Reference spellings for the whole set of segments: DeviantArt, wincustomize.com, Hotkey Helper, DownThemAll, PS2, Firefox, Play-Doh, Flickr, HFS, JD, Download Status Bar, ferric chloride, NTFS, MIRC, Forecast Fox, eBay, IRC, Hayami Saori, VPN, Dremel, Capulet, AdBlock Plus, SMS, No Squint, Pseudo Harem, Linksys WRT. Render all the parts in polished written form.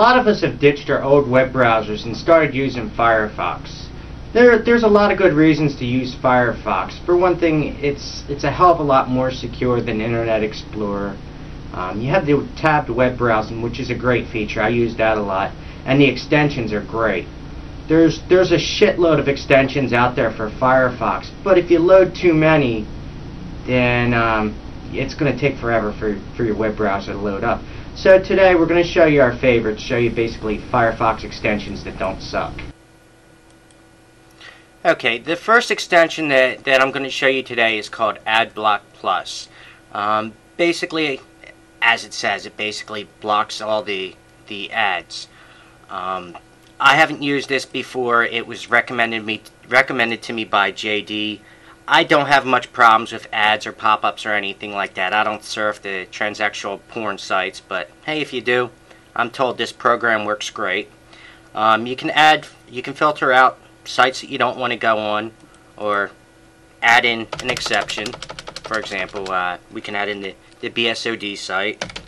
lot of us have ditched our old web browsers and started using Firefox. There's a lot of good reasons to use Firefox. For one thing, it's a hell of a lot more secure than Internet Explorer. You have the tabbed web browsing, which is a great feature. I use that a lot. And the extensions are great. There's a shitload of extensions out there for Firefox, but if you load too many, then it's going to take forever for your web browser to load up. So today we're going to show you our favorites, show you basically Firefox extensions that don't suck. Okay, the first extension that I'm going to show you today is called AdBlock Plus. Basically, as it says, it basically blocks all the ads. I haven't used this before. It was recommended to me by JD. I don't have much problems with ads or pop-ups or anything like that. I don't surf the transactional porn sites, but hey, if you do, I'm told this program works great. You can filter out sites that you don't want to go on, or add in an exception. For example, we can add in the BSOD site.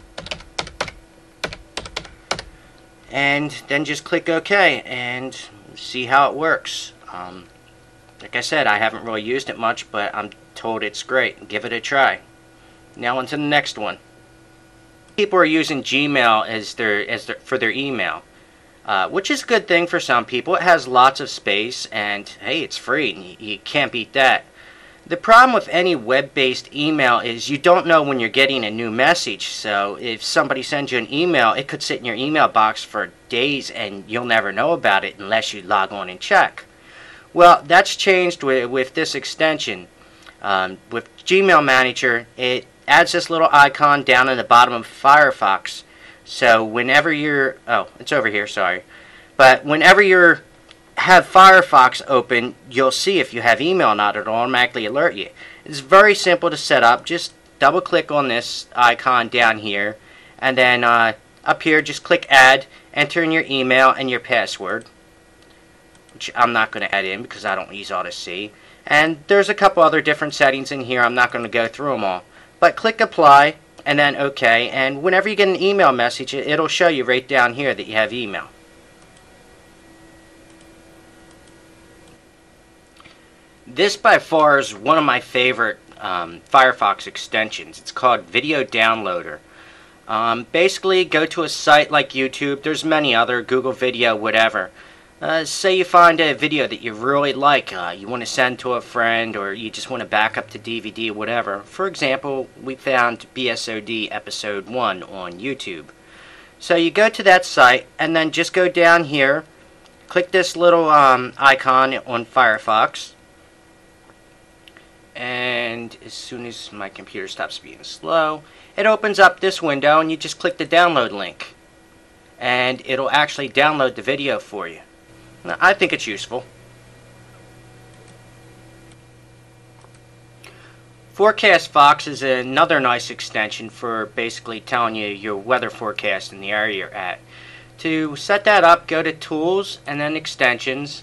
And then just click OK and see how it works. Like I said, I haven't really used it much, but I'm told it's great. Give it a try. Now on to the next one. People are using Gmail for their email, which is a good thing for some people. It has lots of space, and hey, it's free. And you can't beat that. The problem with any web-based email is you don't know when you're getting a new message. So if somebody sends you an email, it could sit in your email box for days and you'll never know about it unless you log on and check. Well, that's changed with this extension. With Gmail Manager, it adds this little icon down in the bottom of Firefox. So whenever you're... oh, it's over here, sorry. But whenever you're... have Firefox open, you'll see if you have email or not. It'll automatically alert you. It's very simple to set up. Just double click on this icon down here, and then up here just click add, enter in your email and your password, which I'm not going to add in because I don't use Odyssey. And there's a couple other different settings in here. I'm not going to go through them all, but click apply and then OK, and whenever you get an email message, it'll show you right down here that you have email. This by far is one of my favorite Firefox extensions. It's called Video Downloader. Basically, go to a site like YouTube. There's many other, Google Video, whatever. Say you find a video that you really like, you want to send to a friend, or you just want to back up to DVD, whatever. For example, we found BSOD Episode 1 on YouTube. So you go to that site, and then just go down here, click this little icon on Firefox. And as soon as my computer stops being slow, it opens up this window and you just click the download link, and it'll actually download the video for you. Now, I think it's useful. Forecast Fox is another nice extension for basically telling you your weather forecast in the area you're at. To set that up, go to Tools and then Extensions,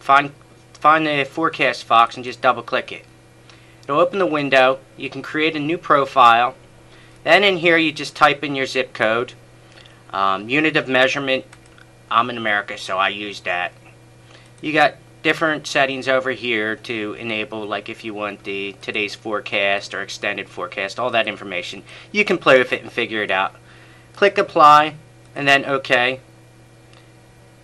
find the Forecast Fox and just double click it. It'll open the window. You can create a new profile. Then in here you just type in your zip code. Unit of measurement, I'm in America, so I use that. You got different settings over here to enable, like if you want the today's forecast or extended forecast, all that information. You can play with it and figure it out. Click apply and then OK.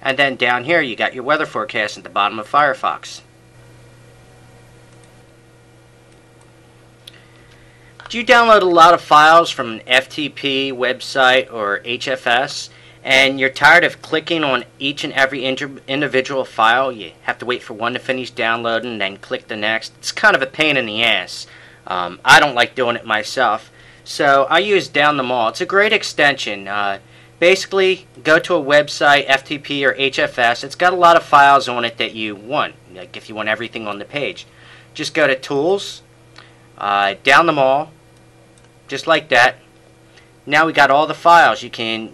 And then down here you got your weather forecast at the bottom of Firefox. Do you download a lot of files from an FTP website or HFS, and you're tired of clicking on each and every individual file? You have to wait for one to finish downloading and then click the next. It's kind of a pain in the ass. I don't like doing it myself, so I use DownThemAll. It's a great extension. Basically, go to a website, FTP or HFS. It's got a lot of files on it that you want, like if you want everything on the page. Just go to Tools, DownThemAll. Just like that. Now we got all the files. You can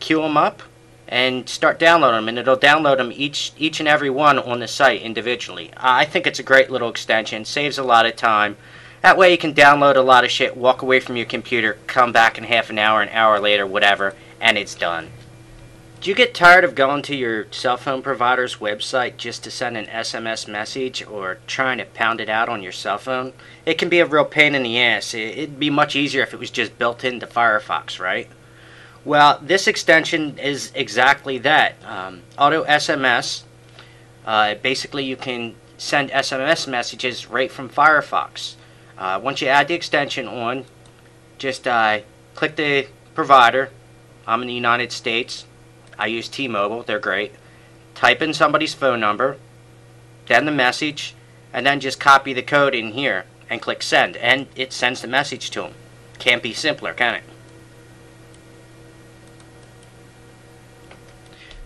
queue them up and start downloading them, and it'll download them each and every one on the site individually. I think it's a great little extension. Saves a lot of time. That way you can download a lot of shit, walk away from your computer, come back in half an hour later, whatever, and it's done. Do you get tired of going to your cell phone provider's website just to send an SMS message or trying to pound it out on your cell phone? It can be a real pain in the ass. It'd be much easier if it was just built into Firefox, right? Well, this extension is exactly that. Auto SMS, basically you can send SMS messages right from Firefox. Once you add the extension on, just click the provider. I'm in the United States. I use T-Mobile, they're great. Type in somebody's phone number, then the message, and then just copy the code in here and click send, and it sends the message to them. Can't be simpler, can it?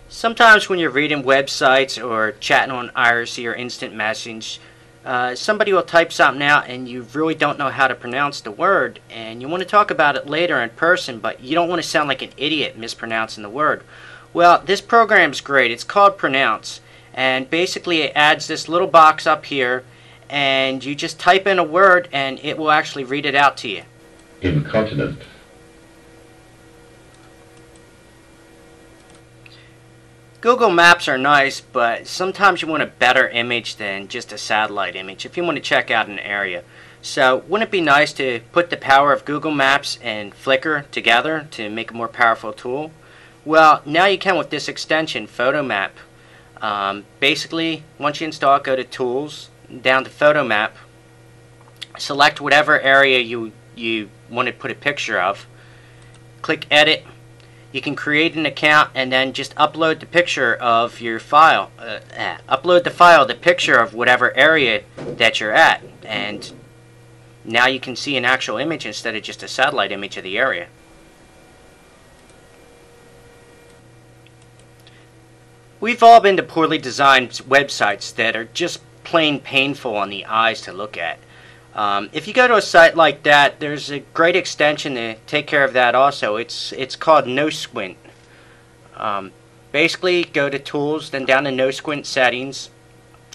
Sometimes when you're reading websites or chatting on IRC or instant message, somebody will type something out and you really don't know how to pronounce the word, and you want to talk about it later in person, but you don't want to sound like an idiot mispronouncing the word. Well, this program's great. It's called Pronounce, and basically it adds this little box up here, and you just type in a word and it will actually read it out to you. Incontinent. Google Maps are nice, but sometimes you want a better image than just a satellite image if you want to check out an area. So wouldn't it be nice to put the power of Google Maps and Flickr together to make a more powerful tool? Well, now you can with this extension, Photomap. Basically, once you install it, go to Tools, down to Photomap, select whatever area you want to put a picture of, click Edit. You can create an account and then just upload the picture of your file. Upload the file, the picture of whatever area that you're at. And now you can see an actual image instead of just a satellite image of the area. We've all been to poorly designed websites that are just plain painful on the eyes to look at. If you go to a site like that, there's a great extension to take care of that also. It's called No Squint. Basically, go to Tools, then down to No Squint Settings,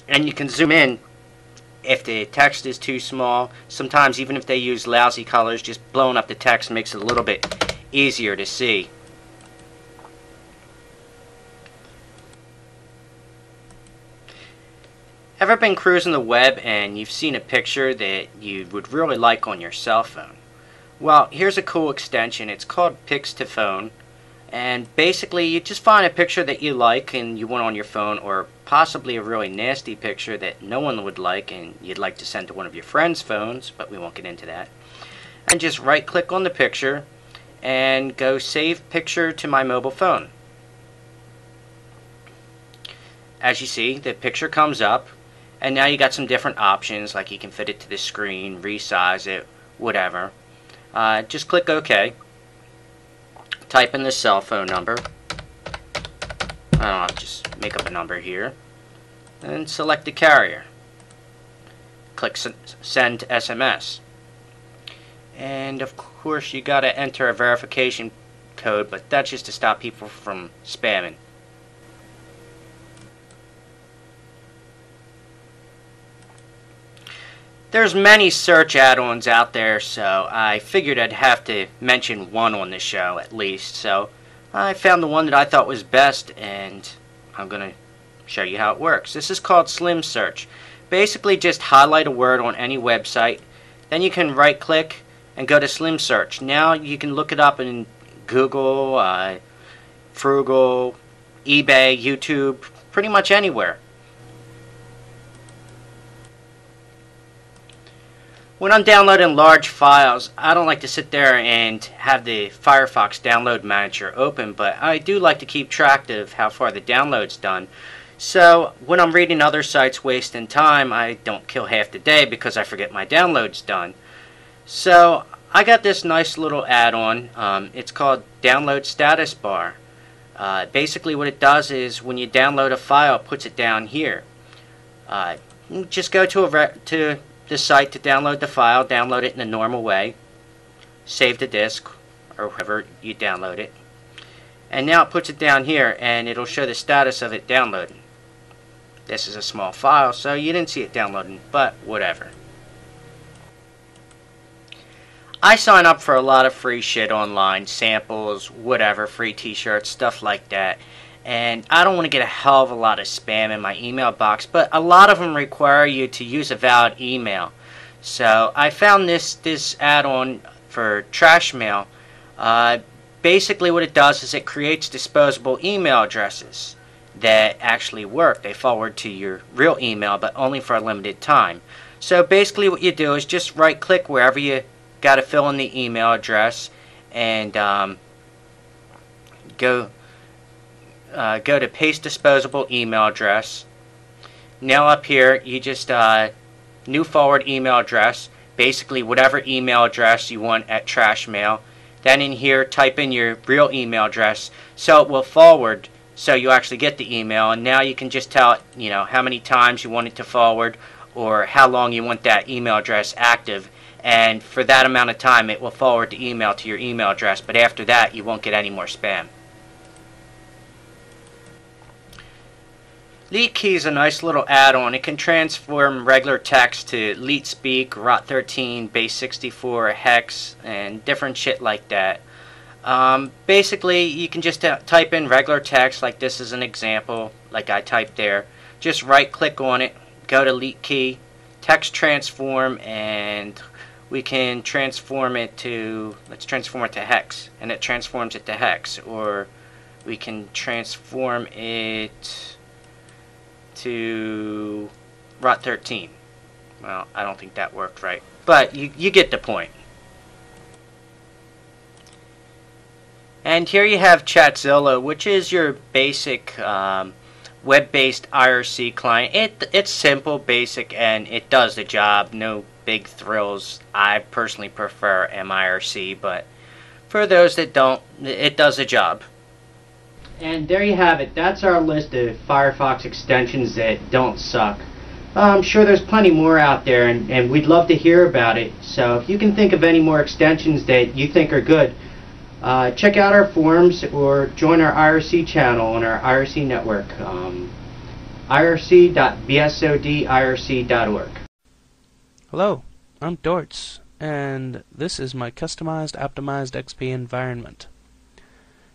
and you can zoom in if the text is too small. Sometimes, even if they use lousy colors, just blowing up the text makes it a little bit easier to see. Ever been cruising the web and you've seen a picture that you would really like on your cell phone? Well, here's a cool extension. It's called Pix to Phone, and basically you just find a picture that you like and you want on your phone, or possibly a really nasty picture that no one would like and you'd like to send to one of your friends' phones, but we won't get into that. And just right click on the picture and go Save Picture to My Mobile Phone. As you see, the picture comes up. And now you got some different options, like you can fit it to the screen, resize it, whatever. Just click OK. Type in the cell phone number. I'll just make up a number here. And select the carrier. Click Send SMS. And of course you got to enter a verification code, but that's just to stop people from spamming. There's many search add-ons out there, so I figured I'd have to mention one on the show at least. So I found the one that I thought was best, and I'm going to show you how it works. This is called Slim Search. Basically, just highlight a word on any website. Then you can right-click and go to Slim Search. Now you can look it up in Google, Frugal, eBay, YouTube, pretty much anywhere. When I'm downloading large files, I don't like to sit there and have the Firefox download manager open, but I do like to keep track of how far the download's done. So when I'm reading other sites wasting time, I don't kill half the day because I forget my download's done. So I got this nice little add-on. It's called Download Status Bar. Basically what it does is when you download a file, it puts it down here. Just go to the site to download the file, download it in the normal way, save the disk or wherever you download it, and now it puts it down here and it'll show the status of it downloading. This is a small file, so you didn't see it downloading, but whatever. I sign up for a lot of free shit online, samples, whatever, free t-shirts, stuff like that. And I don't want to get a hell of a lot of spam in my email box, but a lot of them require you to use a valid email. So I found this add-on for Trash Mail. Basically what it does is it creates disposable email addresses that actually work. They forward to your real email, but only for a limited time. So basically what you do is just right click wherever you got to fill in the email address and go to paste disposable email address. Now up here you just new forward email address, basically whatever email address you want at Trash Mail. Then in here type in your real email address so it will forward, so you actually get the email. And now you can just tell it, you know, how many times you want it to forward or how long you want that email address active. And for that amount of time it will forward the email to your email address, but after that you won't get any more spam. Leet key is a nice little add-on. It can transform regular text to Leet speak, ROT13, base64, hex, and different shit like that. Basically you can just type in regular text, like this is an example, like I typed there. Just right click on it, go to Leet key, text transform, and we can transform it to, let's transform it to hex, and it transforms it to hex. Or we can transform it to ROT13. Well, I don't think that worked right, but you get the point. And here you have Chatzilla, which is your basic web-based IRC client. It's simple, basic, and it does the job. No big thrills. I personally prefer MIRC, but for those that don't, it does the job. And there you have it. That's our list of Firefox extensions that don't suck. I'm sure there's plenty more out there, and we'd love to hear about it. So if you can think of any more extensions that you think are good, check out our forums or join our IRC channel on our IRC network, irc.bsodirc.org. Hello, I'm Dortz, and this is my customized, optimized XP environment.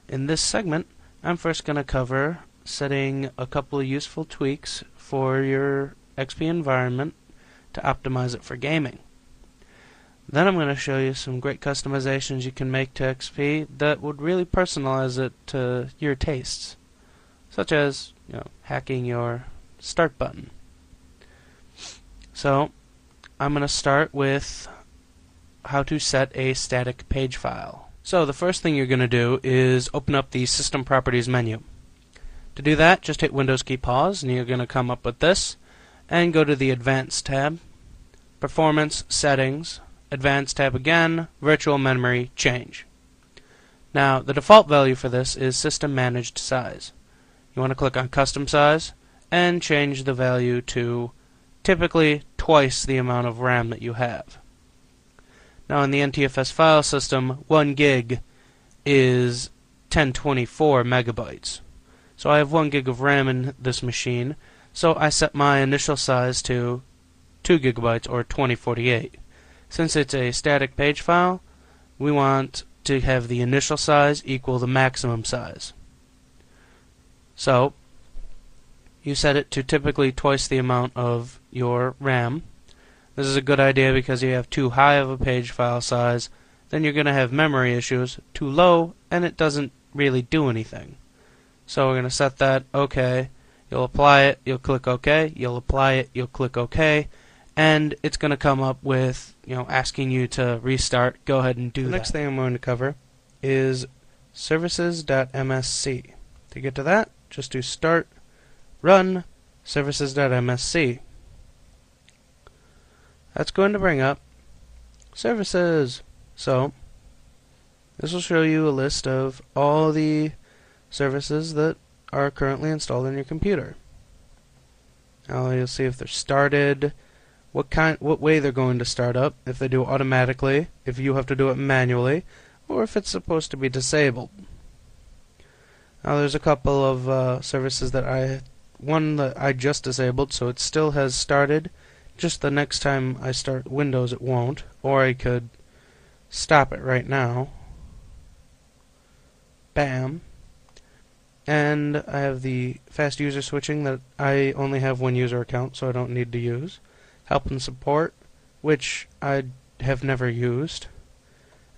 In this segment, I'm first going to cover setting a couple of useful tweaks for your XP environment to optimize it for gaming. Then I'm going to show you some great customizations you can make to XP that would really personalize it to your tastes, such as, you know, hacking your start button. So I'm going to start with how to set a static page file. So the first thing you're going to do is open up the System Properties menu. To do that, just hit Windows key pause, and you're going to come up with this, and go to the Advanced tab, Performance, Settings, Advanced tab again, Virtual Memory, Change. Now the default value for this is System Managed Size. You want to click on Custom Size and change the value to typically twice the amount of RAM that you have. Now in the NTFS file system, 1 gig is 1024 megabytes. So I have 1 gig of RAM in this machine, so I set my initial size to 2 gigabytes or 2048. Since it's a static page file, we want to have the initial size equal the maximum size. So you set it to typically twice the amount of your RAM. This is a good idea because if you have too high of a page file size, then you're going to have memory issues. Too low, and it doesn't really do anything. So we're going to set that, OK, you'll apply it, you'll click OK, you'll apply it, you'll click OK, and it's going to come up with, you know, asking you to restart. Go ahead and do that. The next thing I'm going to cover is services.msc. To get to that, just do start, run, services.msc. That's going to bring up services. So this will show you a list of all the services that are currently installed on your computer. Now you'll see if they're started, what way they're going to start up, if they do it automatically, if you have to do it manually, or if it's supposed to be disabled. Now there's a couple of services that one that I just disabled, so it still has started. Just the next time I start Windows it won't, or I could stop it right now. Bam. And I have the fast user switching that I only have one user account, so I don't need to use. Help and support, which I have never used.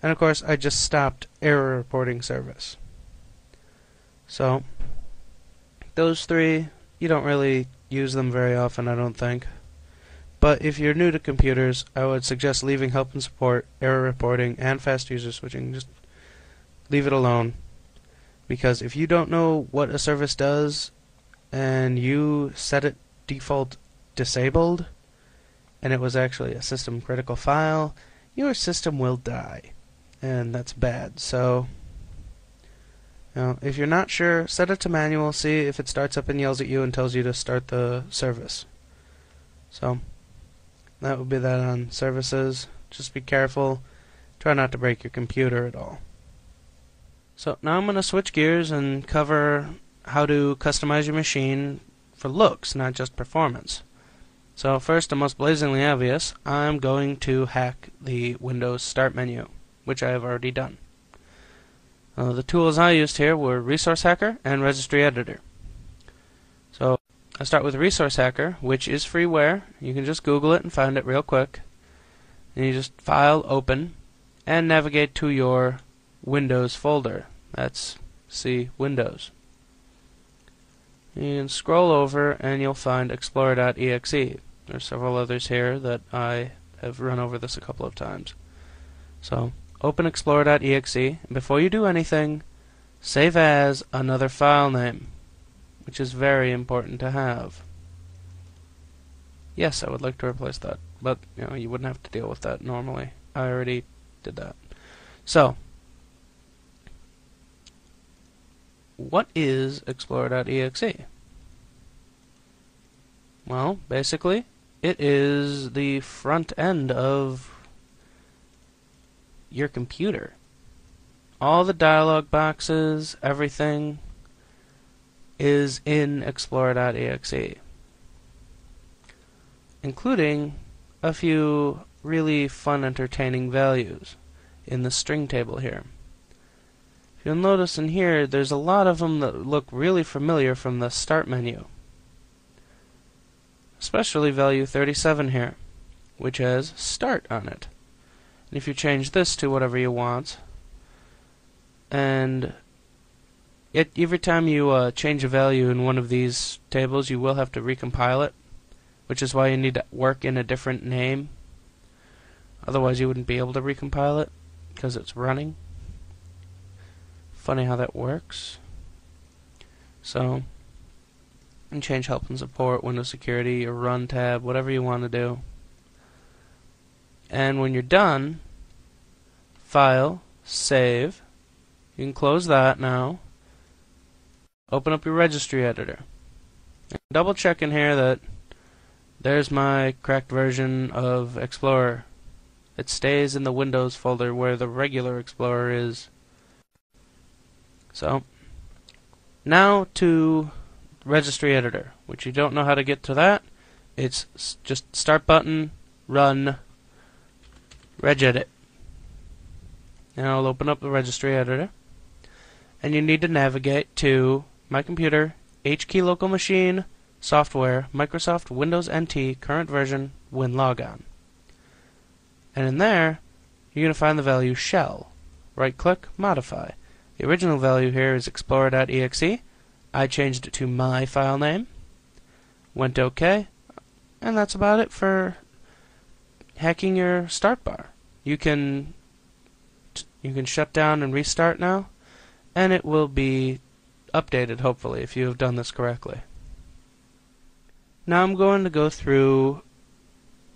And of course, I just stopped error reporting service. So, those three, you don't really use them very often, I don't think. But if you're new to computers, I would suggest leaving help and support, error reporting, and fast user switching. Just leave it alone. Because if you don't know what a service does, and you set it default disabled, and it was actually a system critical file, your system will die. And that's bad. So, you know, if you're not sure, set it to manual. See if it starts up and yells at you and tells you to start the service. So, that would be that on services. Just be careful. Try not to break your computer at all. So now I'm going to switch gears and cover how to customize your machine for looks, not just performance. So first and most blazingly obvious, I'm going to hack the Windows Start menu, which I have already done. The tools I used here were Resource Hacker and Registry Editor. So I start with Resource Hacker, which is freeware. You can just Google it and find it real quick. And you just file, open, and navigate to your Windows folder. That's C, Windows. You can scroll over and you'll find explorer.exe. There's several others here that I have run over this a couple of times. So open explorer.exe, and before you do anything, save as another file name, which is very important to have. Yes, I would like to replace that, but you know, you wouldn't have to deal with that normally. I already did that. So what is explorer.exe? Well, basically, it is the front end of your computer. All the dialog boxes, everything is in explorer.exe, including a few really fun, entertaining values in the string table here. You'll notice in here there's a lot of them that look really familiar from the Start menu, especially value 37 here, which has Start on it. And if you change this to whatever you want, and every time you change a value in one of these tables, you will have to recompile it, which is why you need to work in a different name. Otherwise you wouldn't be able to recompile it because it's running. Funny how that works. So, and change help and support, Windows security, your run tab, whatever you want to do. And when you're done, file, save. You can close that now. Open up your registry editor. Double check in here that there's my cracked version of Explorer. It stays in the Windows folder where the regular Explorer is. So, now to Registry Editor, which you don't know how to get to that. It's just Start button, Run, Regedit. Now I'll open up the Registry Editor. And you need to navigate to My Computer, H Key Local Machine, Software, Microsoft Windows NT, Current Version, WinLogon. And in there, you're going to find the value Shell. Right-click, Modify. The original value here is explorer.exe. I changed it to my file name, went OK, and that's about it for hacking your start bar. You can shut down and restart now, and it will be updated, hopefully, if you have done this correctly. Now I'm going to go through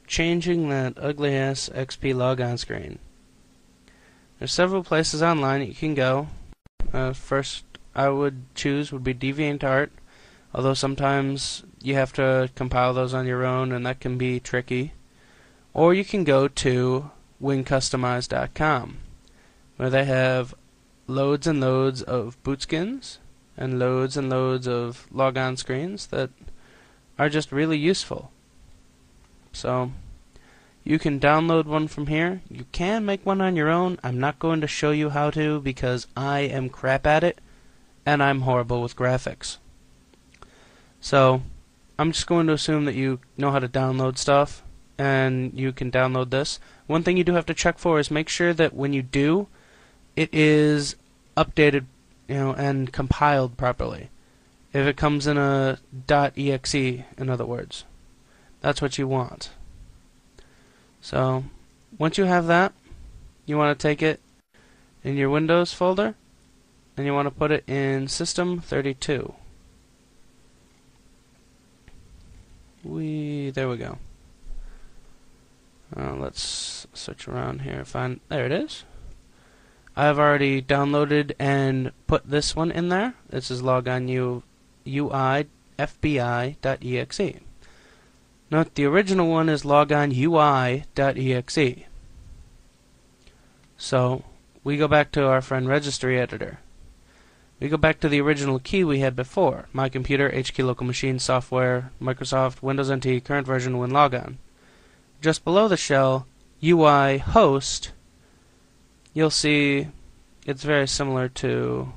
changing that ugly-ass XP logon screen. There's several places online that you can go. First I would choose would be DeviantArt, although sometimes you have to compile those on your own and that can be tricky. Or you can go to wincustomize.com, where they have loads and loads of bootskins and loads of logon screens that are just really useful. So You can download one from here. You can make one on your own. I'm not going to show you how to because I am crap at it and I'm horrible with graphics. So I'm just going to assume that you know how to download stuff and you can download this. One thing you do have to check for is make sure that when you do, it is updated, you know, and compiled properly. If it comes in a .exe, in other words, that's what you want. So once you have that, you want to take it in your Windows folder and you want to put it in System32. There we go. Let's search around here. There it is. I've already downloaded and put this one in there. This is logonui.fbi.exe. Note the original one is logonui.exe. So we go back to our friend Registry Editor. We go back to the original key we had before. My computer, HK local machine, software, Microsoft, Windows NT, current version, WinLogon. Just below the shell, UI host, you'll see it's very similar to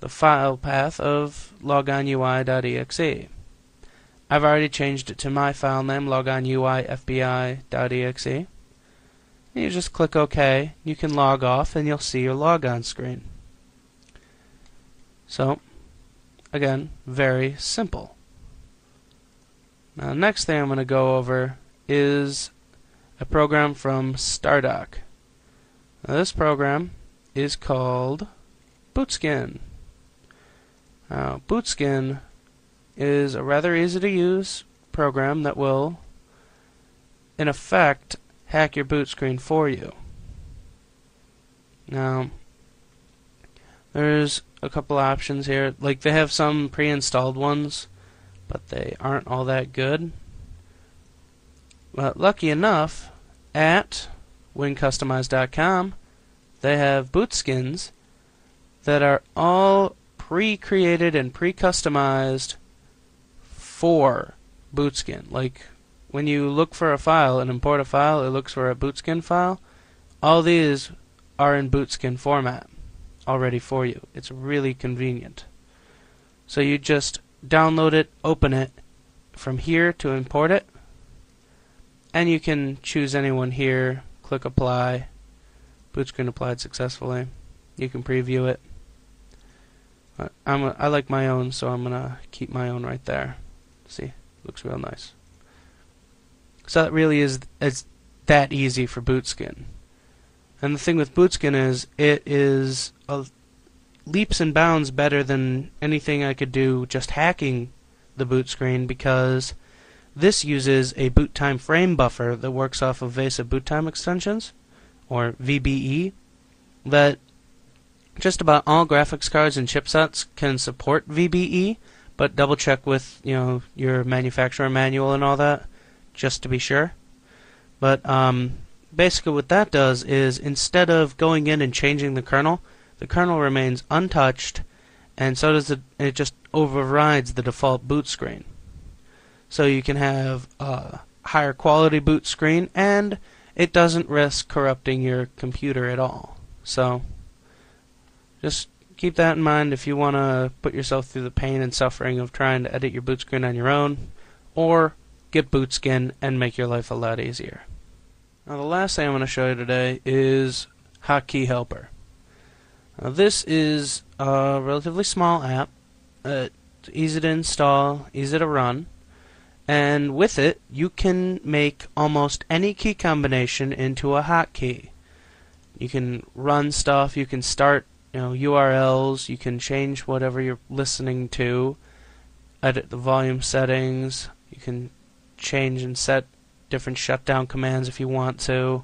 the file path of logonui.exe. I've already changed it to my file name, logonui.fbi.exe. And you just click OK. You can log off and you'll see your logon screen. So, again, very simple. Now, the next thing I'm going to go over is a program from Stardock. Now, this program is called Bootskin. Now, Bootskin is a rather easy to use program that will, in effect, hack your boot screen for you. Now, there's a couple options here. Like, they have some pre-installed ones, but they aren't all that good. But lucky enough, at wincustomize.com, they have boot skins that are all pre-created and pre-customized for Bootskin. Like, when you look for a file and import a file, it looks for a Bootskin file. All these are in Bootskin format already for you. It's really convenient. So you just download it, open it from here to import it, and you can choose anyone here, click apply, Bootskin applied successfully. You can preview it. I like my own, so I'm gonna keep my own right there. See, looks real nice. So that really is that easy for Bootskin. And the thing with Bootskin is it is leaps and bounds better than anything I could do just hacking the boot screen, because this uses a boot time frame buffer that works off of VESA boot time extensions, or VBE, that just about all graphics cards and chipsets can support VBE, but double check with, you know, your manufacturer manual and all that just to be sure. But basically what that does is, instead of going in and changing the kernel remains untouched, and so does it just overrides the default boot screen. So you can have a higher quality boot screen, and it doesn't risk corrupting your computer at all. So just keep that in mind if you want to put yourself through the pain and suffering of trying to edit your boot screen on your own, or get Bootskin and make your life a lot easier. Now, the last thing I'm going to show you today is Hotkey Helper. Now, this is a relatively small app. It's easy to install, easy to run, and with it you can make almost any key combination into a hotkey. You can run stuff, you can start, you know, URLs, you can change whatever you're listening to, edit the volume settings, you can change and set different shutdown commands if you want to,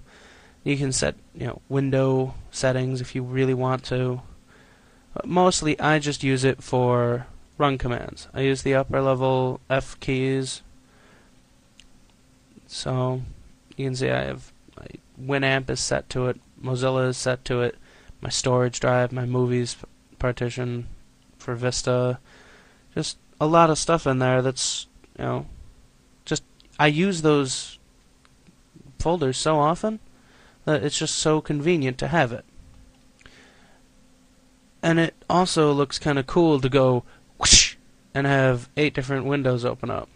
you can set, you know, window settings if you really want to, but mostly I just use it for run commands. I use the upper level F keys, so you can see I have my Winamp is set to it, Mozilla is set to it, my storage drive, my movies partition for Vista, just a lot of stuff in there that's, you know, just I use those folders so often that it's just so convenient to have it. And it also looks kind of cool to go whoosh and have 8 different windows open up.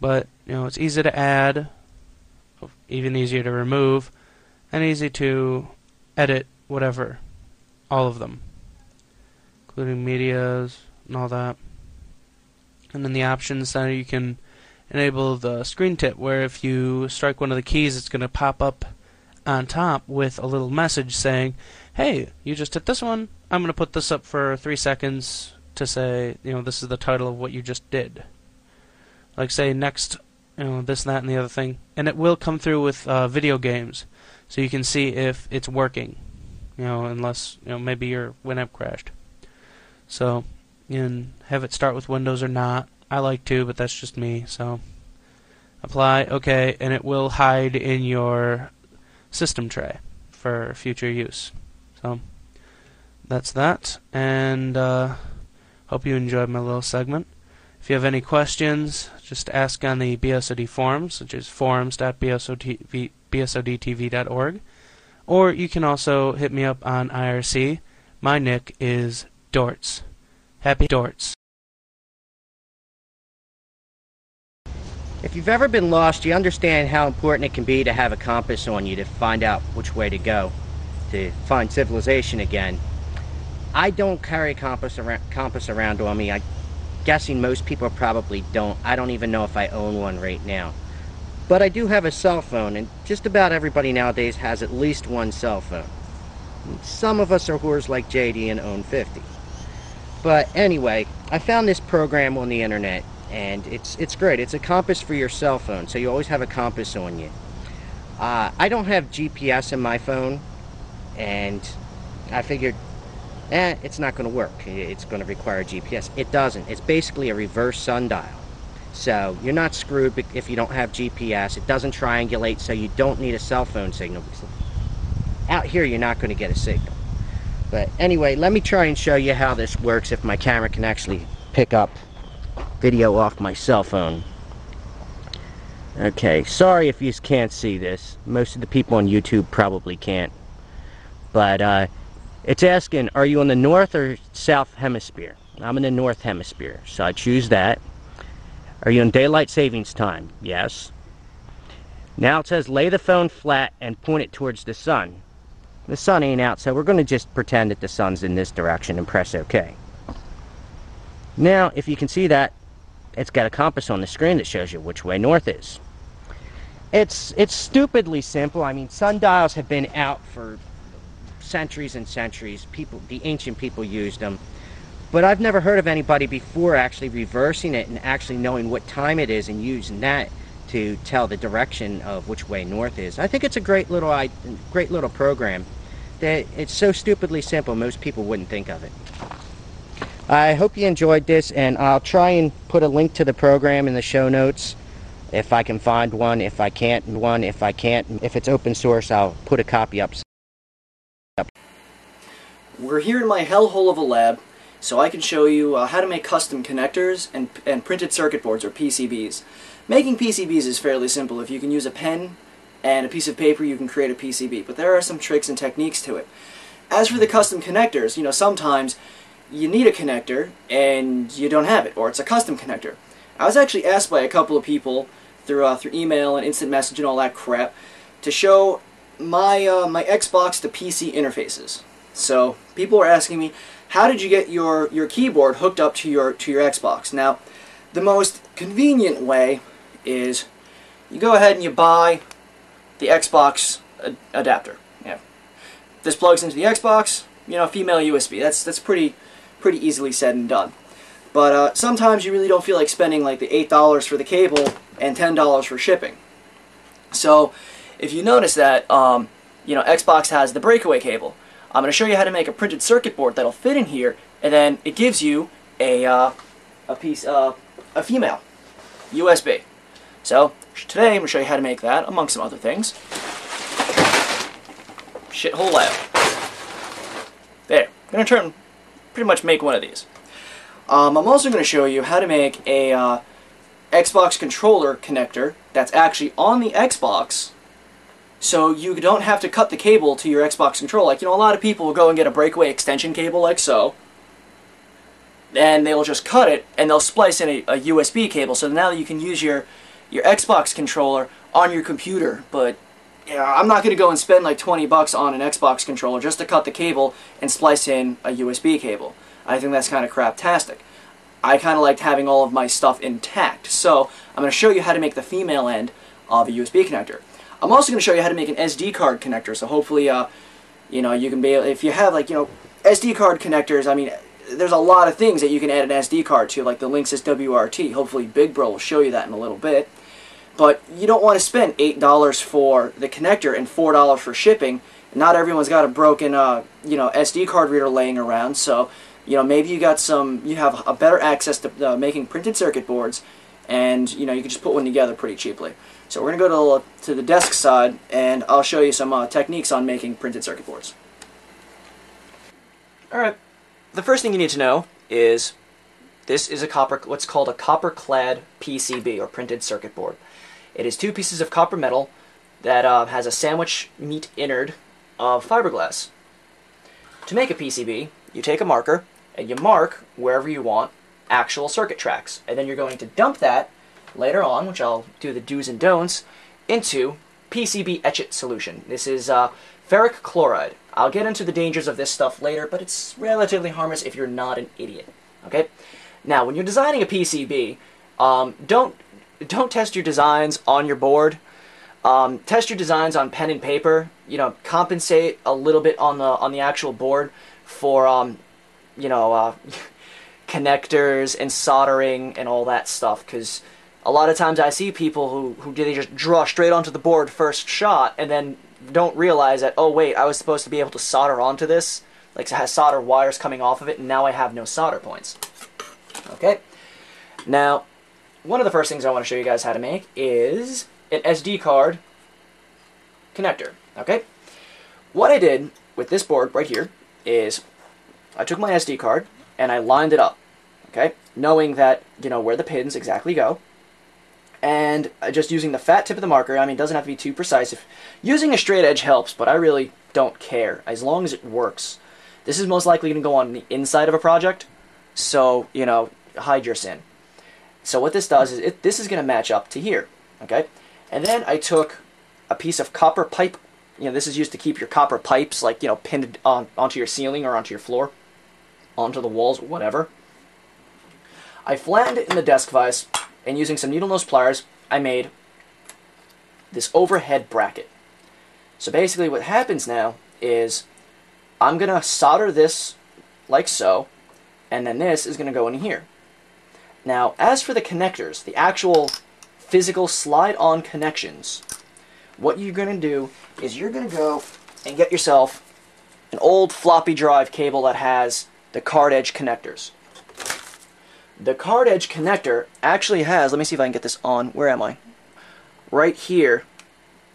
But, you know, it's easy to add, even easier to remove, and easy to edit whatever, all of them, including medias and all that. And then the options that you can enable the screen tip, where if you strike one of the keys, it's going to pop up on top with a little message saying, hey, you just hit this one, I'm going to put this up for 3 seconds to say, you know, this is the title of what you just did. Like, say, next, you know, this, that, and the other thing. And it will come through with video games, so you can see if it's working, you know, unless, you know, maybe your Winamp crashed. So, you can have it start with Windows or not. I like to, but that's just me. So apply, okay, and it will hide in your system tray for future use. So that's that, and hope you enjoyed my little segment. If you have any questions, just ask on the BSOD forums, which is forums.bsodtv.org, or you can also hit me up on IRC. My nick is Dortz. Happy Dortz. If you've ever been lost, you understand how important it can be to have a compass on you to find out which way to go, to find civilization again. I don't carry a compass around on me. I'm guessing most people probably don't. I don't even know if I own one right now. But I do have a cell phone, and just about everybody nowadays has at least one cell phone. Some of us are whores like JD and own 50. But anyway, I found this program on the internet, and it's great. It's a compass for your cell phone, so you always have a compass on you. I don't have GPS in my phone, and I figured, it's not going to work. It's going to require GPS. It doesn't. It's basically a reverse sundial. So you're not screwed if you don't have GPS. It doesn't triangulate, so you don't need a cell phone signal. Out here, you're not going to get a signal. But anyway, let me try and show you how this works if my camera can actually pick up video off my cell phone. Okay, sorry if you can't see this. Most of the people on YouTube probably can't. But it's asking, are you on the north or south hemisphere? I'm in the north hemisphere, so I choose that. Are you in daylight savings time? Yes. Now it says lay the phone flat and point it towards the sun. The sun ain't out, so we're going to just pretend that the sun's in this direction and press OK. Now, if you can see that, it's got a compass on the screen that shows you which way north is. It's stupidly simple. I mean, sundials have been out for centuries and centuries. People, the ancient people used them. But I've never heard of anybody before actually reversing it and actually knowing what time it is and using that to tell the direction of which way north is. I think it's a great little program. That it's so stupidly simple, most people wouldn't think of it. I hope you enjoyed this, and I'll try and put a link to the program in the show notes if I can find one. If I can't, if it's open source, I'll put a copy up. We're here in my hellhole of a lab, so I can show you how to make custom connectors and printed circuit boards, or PCBs. Making PCBs is fairly simple. If you can use a pen and a piece of paper, you can create a PCB, but there are some tricks and techniques to it. As for the custom connectors, you know, sometimes you need a connector and you don't have it, or it's a custom connector. I was actually asked by a couple of people through email and instant message and all that crap to show my my Xbox to PC interfaces. So people were asking me, how did you get your keyboard hooked up to your Xbox? Now, the most convenient way is you go ahead and you buy the Xbox adapter. Yeah, this plugs into the Xbox. You know, female USB. That's pretty easily said and done. But sometimes you really don't feel like spending like the $8 for the cable and $10 for shipping. So if you notice that, you know, Xbox has the breakaway cable. I'm going to show you how to make a printed circuit board that'll fit in here, and then it gives you a female USB. So today I'm going to show you how to make that, among some other things. Shithole layout. There. I'm going to try and pretty much make one of these. I'm also going to show you how to make a Xbox controller connector that's actually on the Xbox, so you don't have to cut the cable to your Xbox controller. Like, you know, a lot of people will go and get a breakaway extension cable like so, and they'll just cut it, and they'll splice in a USB cable, so now you can use your Xbox controller on your computer. But yeah, I'm not going to go and spend like $20 on an Xbox controller just to cut the cable and splice in a USB cable. I think that's kind of craptastic. I kind of liked having all of my stuff intact, so I'm going to show you how to make the female end of a USB connector. I'm also going to show you how to make an SD card connector, so hopefully, you know, you can be able, if you have, like, you know, SD card connectors, I mean, there's a lot of things that you can add an SD card to, like the Linksys WRT. Hopefully Big Bro will show you that in a little bit. But you don't want to spend $8 for the connector and $4 for shipping. Not everyone's got a broken, you know, SD card reader laying around, so, you know, maybe you have a better access to making printed circuit boards, and, you know, you can just put one together pretty cheaply. So we're going to go to the desk side, and I'll show you some techniques on making printed circuit boards. Alright, the first thing you need to know is this is a what's called a copper-clad PCB, or printed circuit board. It is two pieces of copper metal that has a sandwich meat innard of fiberglass. To make a PCB, you take a marker and you mark wherever you want actual circuit tracks, and then you're going to dump that later on, which I'll do the do's and don'ts, into PCB etch-it solution. This is ferric chloride. I'll get into the dangers of this stuff later, but it's relatively harmless if you're not an idiot. Okay? Now, when you're designing a PCB, don't test your designs on your board. Test your designs on pen and paper. You know, compensate a little bit on the actual board for you know, connectors and soldering and all that stuff, because a lot of times I see people who they just draw straight onto the board first shot and then don't realize that, oh wait, I was supposed to be able to solder onto this, like it has solder wires coming off of it, and now I have no solder points. Okay, now one of the first things I want to show you guys how to make is an SD card connector. Okay, what I did with this board right here is I took my SD card and I lined it up, okay, knowing that, you know, where the pins exactly go, and just using the fat tip of the marker. I mean, it doesn't have to be too precise. If using a straight edge helps, but I really don't care as long as it works. This is most likely going to go on the inside of a project, so, you know, hide your sin. So what this does is this is going to match up to here, okay? And then I took a piece of copper pipe. You know, this is used to keep your copper pipes, like, you know, pinned onto your ceiling or onto your floor, onto the walls, whatever. I flattened it in the desk vise, and using some needle nose pliers, I made this overhead bracket. So basically what happens now is I'm going to solder this like so, and then this is going to go in here. Now, as for the connectors, the actual physical slide-on connections, what you're going to do is you're going to go and get yourself an old floppy drive cable that has the card edge connectors. The card edge connector actually has, let me see if I can get this on, where am I? Right here,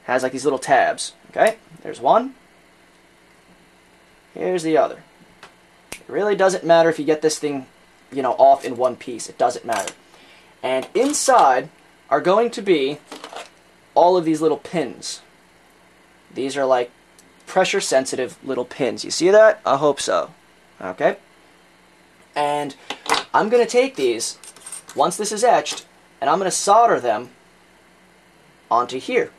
has like these little tabs, okay? There's one, here's the other. It really doesn't matter if you get this thing, you know, off in one piece. It doesn't matter. And inside are going to be all of these little pins. These are like pressure sensitive little pins. You see that? I hope so. Okay? And I'm going to take these, once this is etched, and I'm going to solder them onto here.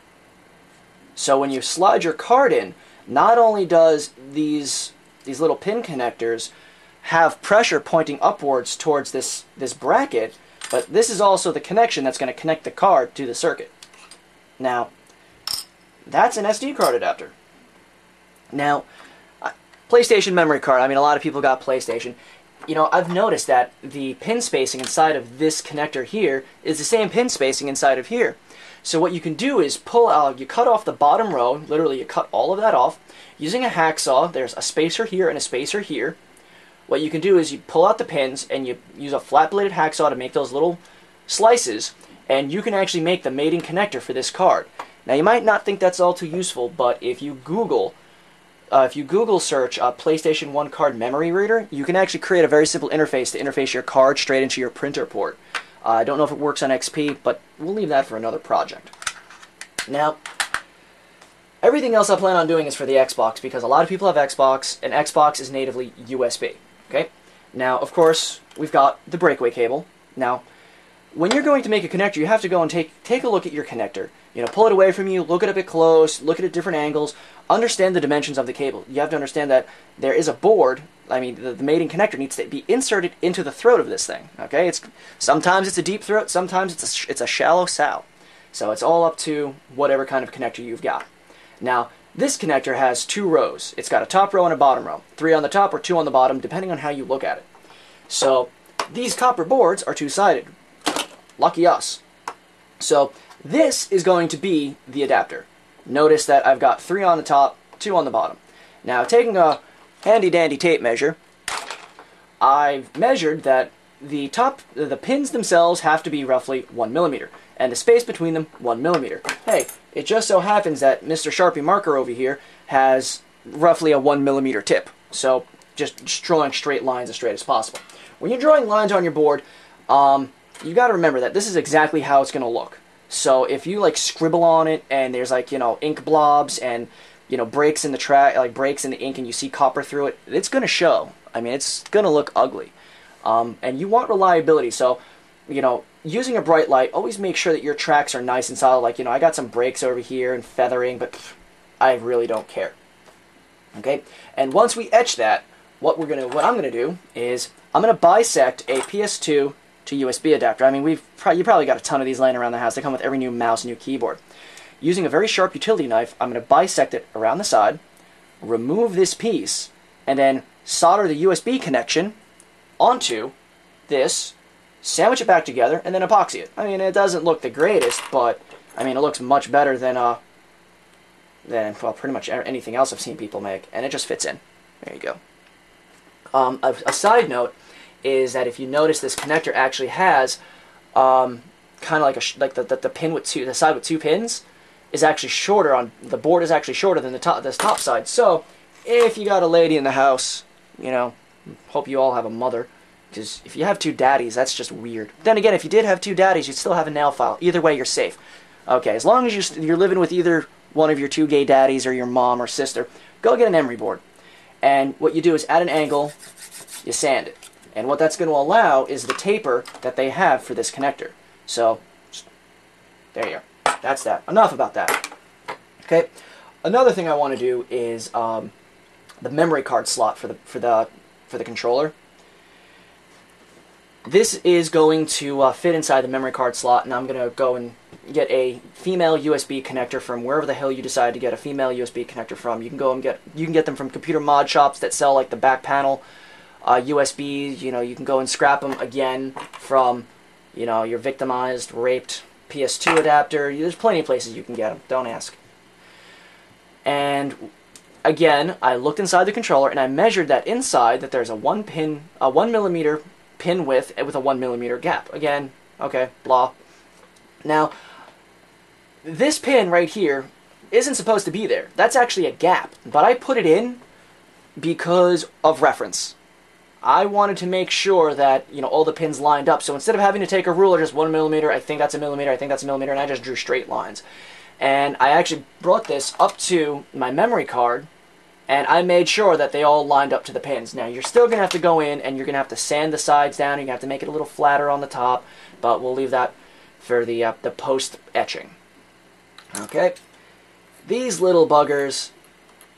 So when you slide your card in, not only does these little pin connectors have pressure pointing upwards towards this bracket, but this is also the connection that's going to connect the card to the circuit. Now, that's an SD card adapter. Now, PlayStation memory card, I mean, a lot of people got PlayStation. You know, I've noticed that the pin spacing inside of this connector here is the same pin spacing inside of here. So what you can do is pull out, you cut off the bottom row, literally you cut all of that off. Using a hacksaw, there's a spacer here and a spacer here. What you can do is you pull out the pins and you use a flat-bladed hacksaw to make those little slices, and you can actually make the mating connector for this card. Now, you might not think that's all too useful, but if you Google search PlayStation 1 card memory reader, you can actually create a very simple interface to interface your card straight into your printer port. I don't know if it works on XP, but we'll leave that for another project. Now, everything else I plan on doing is for the Xbox, because a lot of people have Xbox, and Xbox is natively USB. Okay? Now, of course, we've got the breakaway cable. Now, when you're going to make a connector, you have to go and take a look at your connector. You know, pull it away from you, look at it a bit close, look at it at different angles, understand the dimensions of the cable. You have to understand that there is a board, I mean, the mating connector needs to be inserted into the throat of this thing, okay? Sometimes it's a deep throat, sometimes it's a shallow sow. So it's all up to whatever kind of connector you've got. Now, this connector has two rows. It's got a top row and a bottom row. 3 on the top or 2 on the bottom, depending on how you look at it. So, these copper boards are two-sided. Lucky us. So, this is going to be the adapter. Notice that I've got 3 on the top, 2 on the bottom. Now, taking a handy-dandy tape measure, I've measured that the pins themselves have to be roughly 1 millimeter, and the space between them 1 millimeter. Hey, it just so happens that Mr. Sharpie Marker over here has roughly a 1 millimeter tip, so just drawing straight lines as straight as possible. When you're drawing lines on your board, you got to remember that this is exactly how it's going to look. So if you like scribble on it and there's like, you know, ink blobs and, you know, breaks in the track, like breaks in the ink, and you see copper through it, it's going to show. I mean, it's going to look ugly. And you want reliability, so, you know, using a bright light, always make sure that your tracks are nice and solid. Like, you know, I got some breaks over here and feathering, but I really don't care. Okay? And once we etch that, what I'm going to do is I'm going to bisect a PS2 to USB adapter. I mean, you probably got a ton of these laying around the house. They come with every new mouse, new keyboard. Using a very sharp utility knife, I'm going to bisect it around the side, remove this piece, and then solder the USB connection onto this, sandwich it back together, and then epoxy it. I mean, it doesn't look the greatest, but I mean, it looks much better than well, pretty much anything else I've seen people make, and it just fits in. There you go. A side note is that if you notice, this connector actually has kind of like the pin with the side with 2 pins is actually shorter on the board, is actually shorter than this top side. So if you got a lady in the house, you know, hope you all have a mother, because if you have 2 daddies, that's just weird. Then again, if you did have 2 daddies, you'd still have a nail file. Either way, you're safe. Okay, as long as you're living with either one of your 2 gay daddies or your mom or sister, go get an emery board. And what you do is, at an angle, you sand it. And what that's going to allow is the taper that they have for this connector. So, there you go. That's that. Enough about that. Okay, another thing I want to do is the memory card slot for the controller. This is going to fit inside the memory card slot, and I'm going to go and get a female USB connector from wherever the hell you decide to get a female USB connector from. You can go and get them from computer mod shops that sell like the back panel USBs. You know, you can go and scrap them again from, you know, your victimized, raped PS2 adapter. There's plenty of places you can get them. Don't ask. And again, I looked inside the controller, and I measured that inside that there's a 1 millimeter pin width with a 1 millimeter gap. Again, okay, blah. Now, this pin right here isn't supposed to be there. That's actually a gap, but I put it in because of reference. I wanted to make sure that, you know, all the pins lined up. So instead of having to take a ruler, just 1 millimeter, I think that's a millimeter, I think that's a millimeter, and I just drew straight lines. And I actually brought this up to my memory card, and I made sure that they all lined up to the pins. Now, you're still going to have to go in, and you're going to have to sand the sides down, and you're going to have to make it a little flatter on the top, but we'll leave that for the post-etching. Okay. These little buggers,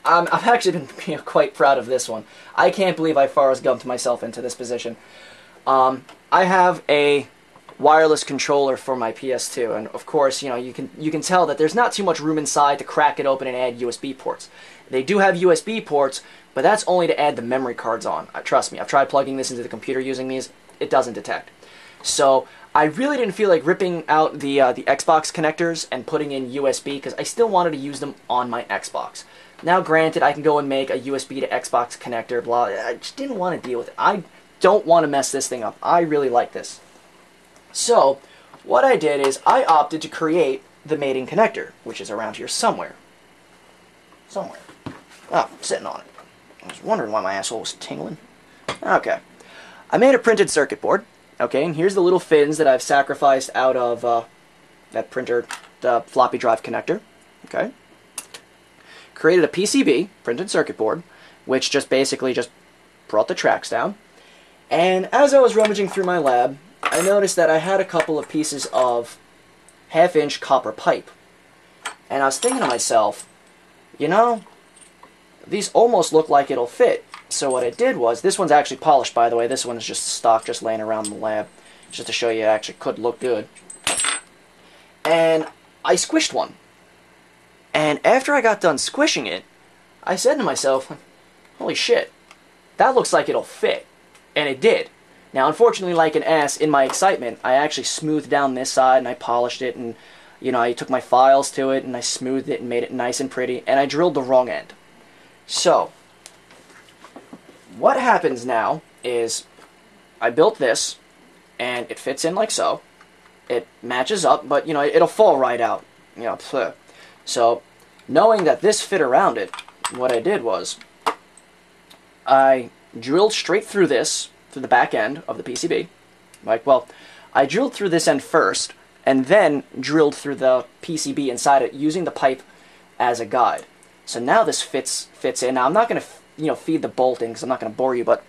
I've actually been, you know, quite proud of this one. I can't believe I Forrest Gumped myself into this position. I have a wireless controller for my PS2, and of course, you know, you can tell that there's not too much room inside to crack it open and add USB ports. They do have USB ports, but that's only to add the memory cards on. Trust me, I've tried plugging this into the computer using these. It doesn't detect. So I really didn't feel like ripping out the Xbox connectors and putting in USB, because I still wanted to use them on my Xbox. Now, granted, I can go and make a USB to Xbox connector, blah. I just didn't want to deal with it. I don't want to mess this thing up. I really like this. So, what I did is I opted to create the mating connector, which is around here somewhere. Somewhere. Oh, I'm sitting on it. I was wondering why my asshole was tingling. Okay. I made a printed circuit board, Okay, and here's the little fins that I've sacrificed out of that printer floppy drive connector. Okay, created a PCB, printed circuit board, which just basically just brought the tracks down. And as I was rummaging through my lab, I noticed that I had a couple of pieces of half-inch copper pipe. And I was thinking to myself, you know, these almost look like it'll fit. So what I did was, this one's actually polished, by the way. This one is just stock, just laying around in the lab, just to show you it actually could look good. And I squished one. And after I got done squishing it, I said to myself, holy shit, that looks like it'll fit. And it did. Now, unfortunately, like an ass, in my excitement, I actually smoothed down this side and I polished it, and, you know, I took my files to it and I smoothed it and made it nice and pretty, and I drilled the wrong end. So what happens now is I built this and it fits in like so. It matches up, but, you know, it'll fall right out. You know, pfft. So knowing that this fit around it, what I did was I drilled straight through this, through the back end of the PCB. Like, well, I drilled through this end first and then drilled through the PCB inside it using the pipe as a guide. So now this fits in. Now I'm not going to, you know, feed the bolting because I'm not going to bore you, but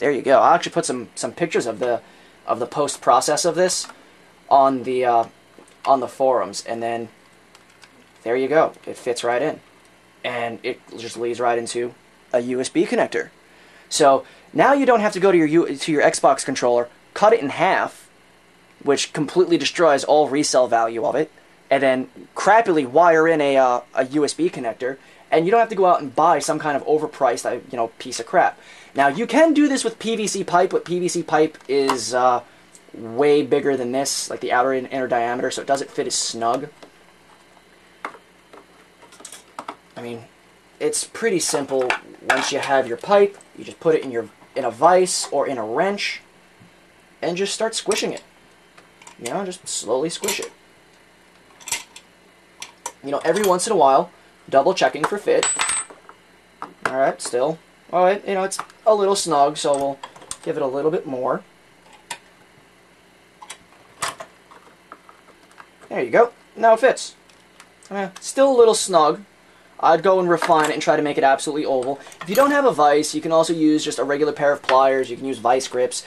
there you go. I'll actually put some pictures of the post process of this on the forums, and then there you go. It fits right in, and it just leads right into a USB connector. So now you don't have to go to your Xbox controller, cut it in half, which completely destroys all resale value of it, and then crappily wire in a USB connector, and you don't have to go out and buy some kind of overpriced, you know, piece of crap. Now, you can do this with PVC pipe, but PVC pipe is way bigger than this, like the outer and inner diameter, so it doesn't fit as snug. I mean, it's pretty simple. Once you have your pipe, you just put it in a vise or in a wrench, and just start squishing it. You know, just slowly squish it. You know, every once in a while, double checking for fit. All right, still. All right, you know, it's a little snug, so we'll give it a little bit more. There you go. Now it fits. Still a little snug. I'd go and refine it and try to make it absolutely oval. If you don't have a vise, you can also use just a regular pair of pliers. You can use vise grips.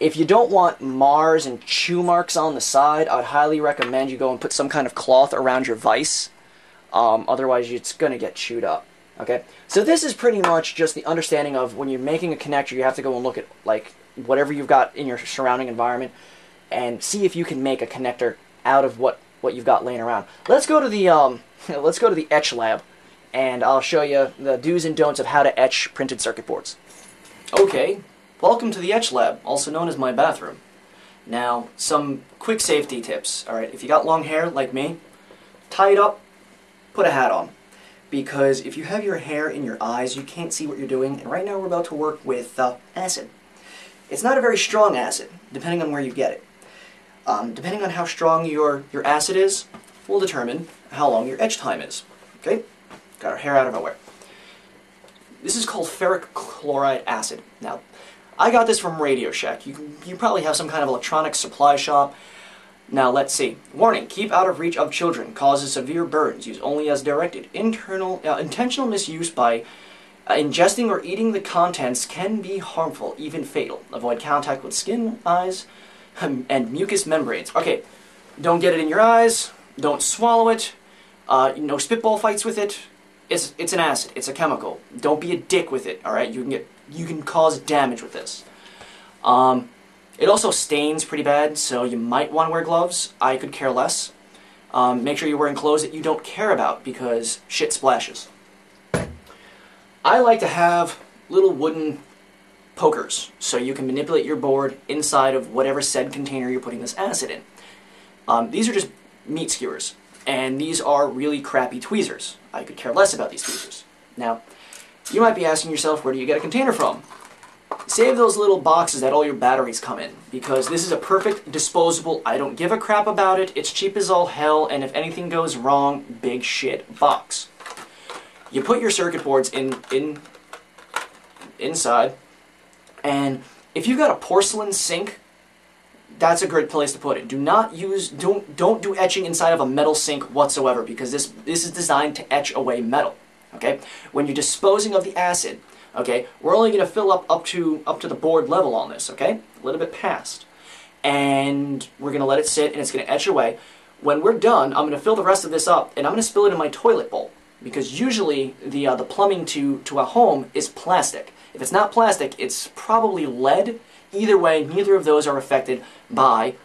If you don't want Mars and chew marks on the side, I'd highly recommend you go and put some kind of cloth around your vise. Otherwise, it's going to get chewed up. Okay, so this is pretty much just the understanding of when you're making a connector, you have to go and look at like whatever you've got in your surrounding environment and see if you can make a connector out of what you've got laying around. Let's go to the etch lab, and I'll show you the do's and don'ts of how to etch printed circuit boards. Okay, welcome to the etch lab, also known as my bathroom. Now, some quick safety tips. All right, if you got long hair like me, tie it up, put a hat on. Because if you have your hair in your eyes, you can't see what you're doing, and right now we're about to work with acid. It's not a very strong acid, depending on where you get it. Depending on how strong your acid is, will determine how long your etch time is. Okay? Got our hair out of nowhere. This is called ferric chloride acid. Now, I got this from Radio Shack. You probably have some kind of electronic supply shop. Now, let's see. Warning, keep out of reach of children. Causes severe burns. Use only as directed. Intentional misuse by ingesting or eating the contents can be harmful, even fatal. Avoid contact with skin, eyes, and mucous membranes. Okay, don't get it in your eyes. Don't swallow it. No spitball fights with it. It's an acid. It's a chemical. Don't be a dick with it, all right? You can cause damage with this. It also stains pretty bad, so you might want to wear gloves. I could care less. Make sure you're wearing clothes that you don't care about, because shit splashes. I like to have little wooden pokers, so you can manipulate your board inside of whatever said container you're putting this acid in. These are just meat skewers, and these are really crappy tweezers. I could care less about these tweezers. Now, you might be asking yourself, where do you get a container from? Save those little boxes that all your batteries come in, because this is a perfect disposable, I don't give a crap about it, it's cheap as all hell, and if anything goes wrong, big shit box. You put your circuit boards inside, and If you've got a porcelain sink, that's a great place to put it. Do not use, don't do etching inside of a metal sink whatsoever, because this is designed to etch away metal. Okay, when you're disposing of the acid, okay, we're only going to fill up to the board level on this. Okay, a little bit past, and we're going to let it sit, and it's going to etch away. When we're done, I'm going to fill the rest of this up, and I'm going to spill it in my toilet bowl, because usually the plumbing to a home is plastic. If it's not plastic, it's probably lead. Either way, neither of those are affected by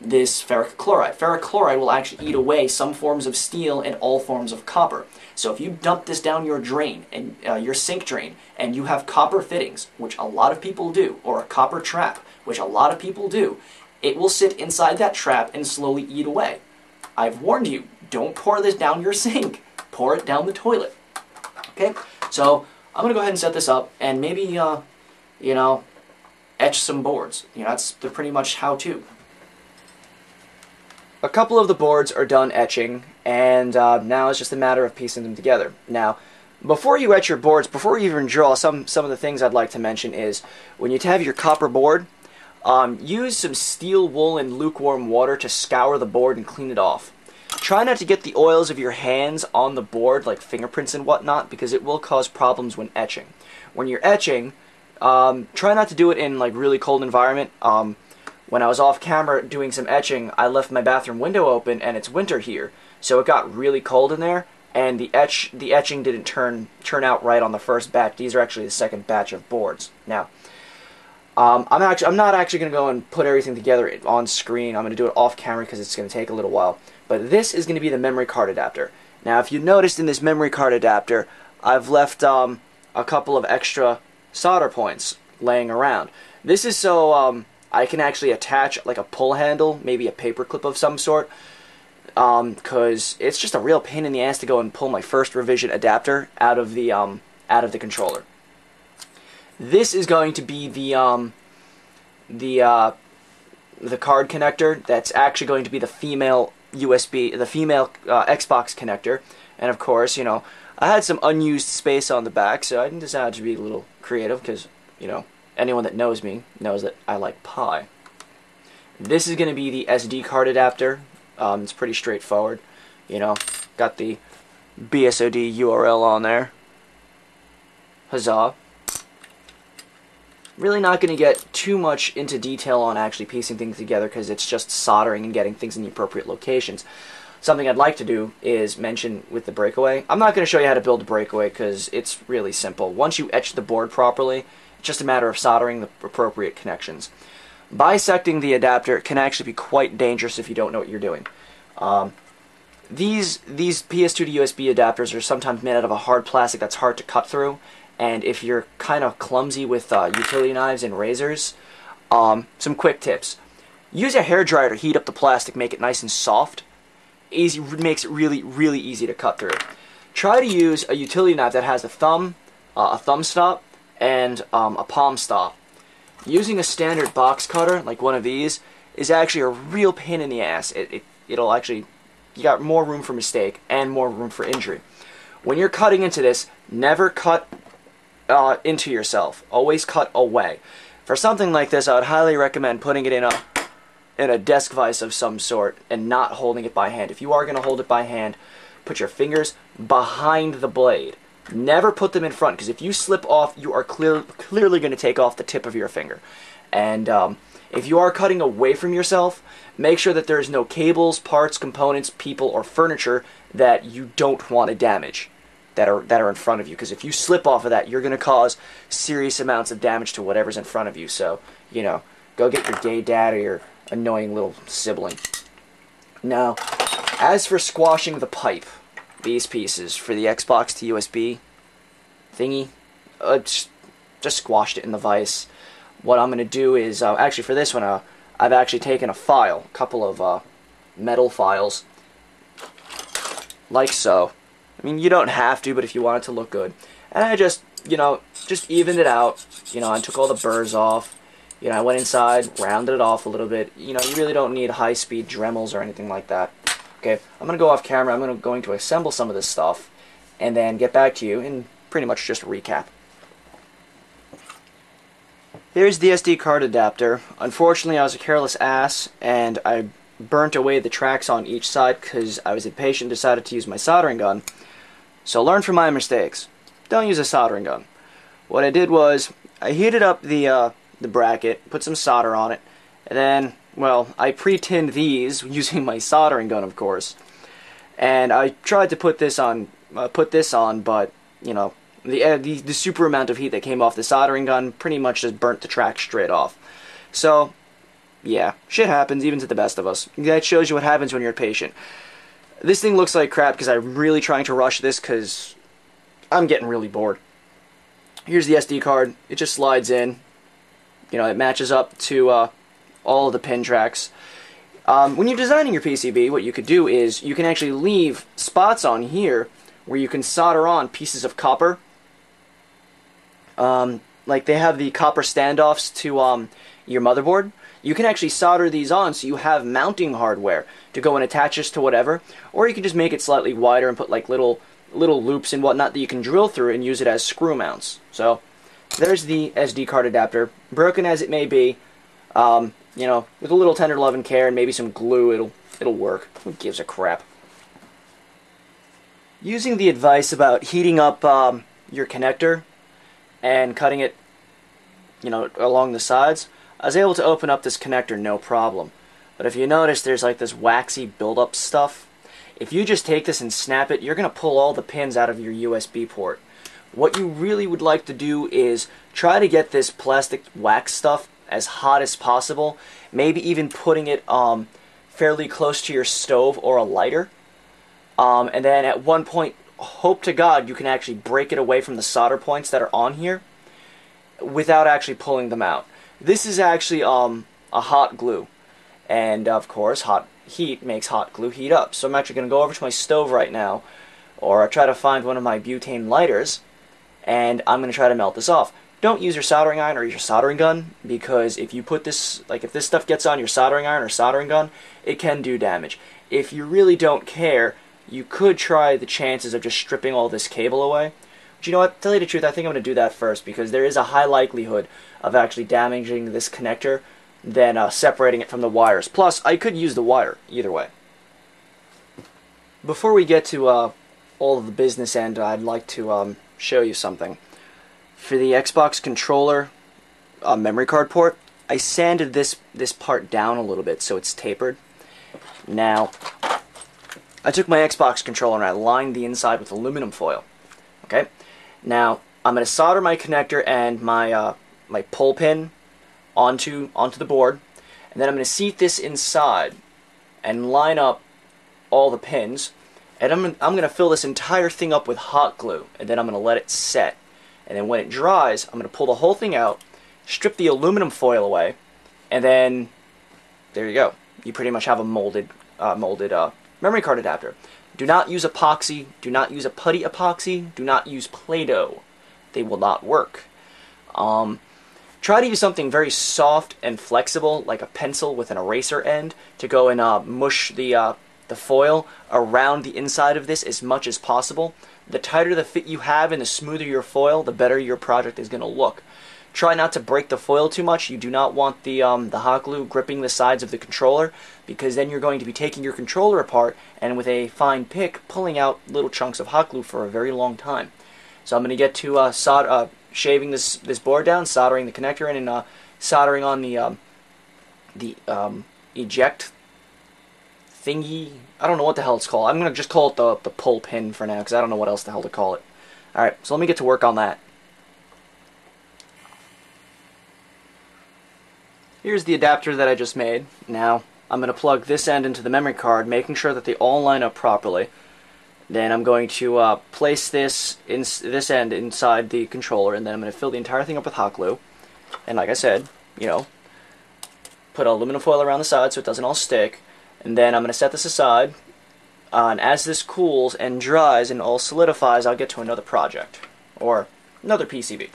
this ferric chloride. Ferric chloride will actually eat away some forms of steel and all forms of copper. So if you dump this down your drain, and your sink drain, and you have copper fittings, which a lot of people do, or a copper trap, which a lot of people do, it will sit inside that trap and slowly eat away. I've warned you, don't pour this down your sink. Pour it down the toilet. Okay? So I'm going to go ahead and set this up, and maybe, you know, etch some boards. You know, that's pretty much how to. A couple of the boards are done etching, and now it's just a matter of piecing them together. Now, before you etch your boards, before you even draw, some of the things I'd like to mention is when you have your copper board, use some steel wool and lukewarm water to scour the board and clean it off. Try not to get the oils of your hands on the board, like fingerprints and whatnot, because it will cause problems when etching. When you're etching, try not to do it in like really cold environment. When I was off camera doing some etching, I left my bathroom window open, and it's winter here, so it got really cold in there, and the etching didn't turn out right on the first batch. These are actually the second batch of boards. Now, I'm not actually going to go and put everything together on screen. I'm going to do it off camera because it's going to take a little while. But this is going to be the memory card adapter. Now, if you noticed in this memory card adapter, I've left a couple of extra solder points laying around. This is so I can actually attach like a pull handle, maybe a paper clip of some sort, because it's just a real pain in the ass to go and pull my first revision adapter out of the controller. This is going to be the card connector. That's actually going to be the female USB, the female Xbox connector, and of course, you know, I had some unused space on the back, so I decided to be a little creative because, you know, anyone that knows me knows that I like pie. This is going to be the SD card adapter. It's pretty straightforward, you know. Got the BSOD URL on there. Huzzah! Really not going to get too much into detail on actually piecing things together because it's just soldering and getting things in the appropriate locations. Something I'd like to do is mention with the breakaway. I'm not going to show you how to build a breakaway because it's really simple. Once you etch the board properly, it's just a matter of soldering the appropriate connections. Bisecting the adapter can actually be quite dangerous if you don't know what you're doing. These PS2 to USB adapters are sometimes made out of a hard plastic that's hard to cut through. And if you're kind of clumsy with utility knives and razors, some quick tips. Use a hairdryer to heat up the plastic, make it nice and soft. Easy, makes it really, really easy to cut through. Try to use a utility knife that has a thumb stop, and a palm stop. Using a standard box cutter, like one of these, is actually a real pain in the ass. It'll actually, you got more room for mistake and more room for injury. When you're cutting into this, never cut into yourself. Always cut away. For something like this, I would highly recommend putting it in a desk vise of some sort and not holding it by hand. If you are going to hold it by hand, put your fingers behind the blade. Never put them in front, because if you slip off, you are clearly going to take off the tip of your finger. And if you are cutting away from yourself, make sure that there is no cables, parts, components, people, or furniture that you don't want to damage that are in front of you, because if you slip off of that, you're going to cause serious amounts of damage to whatever's in front of you. So, you know, go get your gay dad or your annoying little sibling. Now, as for squashing the pipe, these pieces for the Xbox to USB thingy, just squashed it in the vise. What I'm going to do is, actually for this one, I've actually taken a file, a couple of metal files, like so. I mean, you don't have to, but if you want it to look good. And I just, you know, just evened it out. You know, I took all the burrs off. You know, I went inside, rounded it off a little bit. You know, you really don't need high-speed Dremels or anything like that. Okay, I'm going to go off camera. I'm going to assemble some of this stuff and then get back to you and pretty much just recap. Here's the SD card adapter. Unfortunately, I was a careless ass and I burnt away the tracks on each side because I was impatient and decided to use my soldering gun. So learn from my mistakes. Don't use a soldering gun. What I did was I heated up the bracket, put some solder on it, and then, well, I pre-tinned these using my soldering gun, of course. And I tried to put this on, but you know, the super amount of heat that came off the soldering gun pretty much just burnt the track straight off. So, yeah, shit happens even to the best of us. That shows you what happens when you're patient. This thing looks like crap because I'm really trying to rush this because I'm getting really bored. Here's the SD card. It just slides in. You know, it matches up to all of the pin tracks. When you're designing your PCB, what you could do is you can actually leave spots on here where you can solder on pieces of copper. Like they have the copper standoffs to your motherboard. You can actually solder these on so you have mounting hardware to go and attach this to whatever. Or you can just make it slightly wider and put like little loops and whatnot that you can drill through and use it as screw mounts. So there's the SD card adapter, broken as it may be. You know, with a little tender love and care and maybe some glue, it'll work. Who gives a crap? Using the advice about heating up your connector and cutting it, you know, along the sides, I was able to open up this connector no problem. But if you notice, there's like this waxy buildup stuff. If you just take this and snap it, you're going to pull all the pins out of your USB port. What you really would like to do is try to get this plastic wax stuff as hot as possible, maybe even putting it fairly close to your stove or a lighter, and then at one point, hope to God, you can actually break it away from the solder points that are on here without actually pulling them out. This is actually a hot glue, and of course hot heat makes hot glue heat up, so I'm actually going to go over to my stove right now, or I try to find one of my butane lighters, and I'm going to try to melt this off. Don't use your soldering iron or your soldering gun, because if you put this, like if this stuff gets on your soldering iron or soldering gun, it can do damage. If you really don't care, you could try the chances of just stripping all this cable away. But you know what, to tell you the truth, I think I'm going to do that first, because there is a high likelihood of actually damaging this connector than separating it from the wires. Plus, I could use the wire, either way. Before we get to all of the business end, I'd like to show you something. For the Xbox controller memory card port, I sanded this part down a little bit so it's tapered. Now, I took my Xbox controller and I lined the inside with aluminum foil. Okay. Now, I'm going to solder my connector and my pull pin onto the board, and then I'm going to seat this inside and line up all the pins, and I'm going to fill this entire thing up with hot glue, and then I'm going to let it set. And then when it dries, I'm going to pull the whole thing out, strip the aluminum foil away, and then there you go. You pretty much have a molded memory card adapter. Do not use epoxy. Do not use a putty epoxy. Do not use Play-Doh. They will not work. Try to use something very soft and flexible, like a pencil with an eraser end, to go and mush the foil around the inside of this as much as possible. The tighter the fit you have and the smoother your foil, the better your project is going to look. Try not to break the foil too much. You do not want the hot glue gripping the sides of the controller, because then you're going to be taking your controller apart and with a fine pick pulling out little chunks of hot glue for a very long time. So I'm going to get to shaving this board down, soldering the connector in, and soldering on the eject thingy. I don't know what the hell it's called. I'm going to just call it the pull pin for now, because I don't know what else the hell to call it. Alright, so let me get to work on that. Here's the adapter that I just made. Now, I'm going to plug this end into the memory card, making sure that they all line up properly. Then I'm going to place this end inside the controller, and then I'm going to fill the entire thing up with hot glue. And like I said, you know, put aluminum foil around the side so it doesn't all stick. And then I'm going to set this aside, and as this cools and dries and all solidifies, I'll get to another project, or another PCB.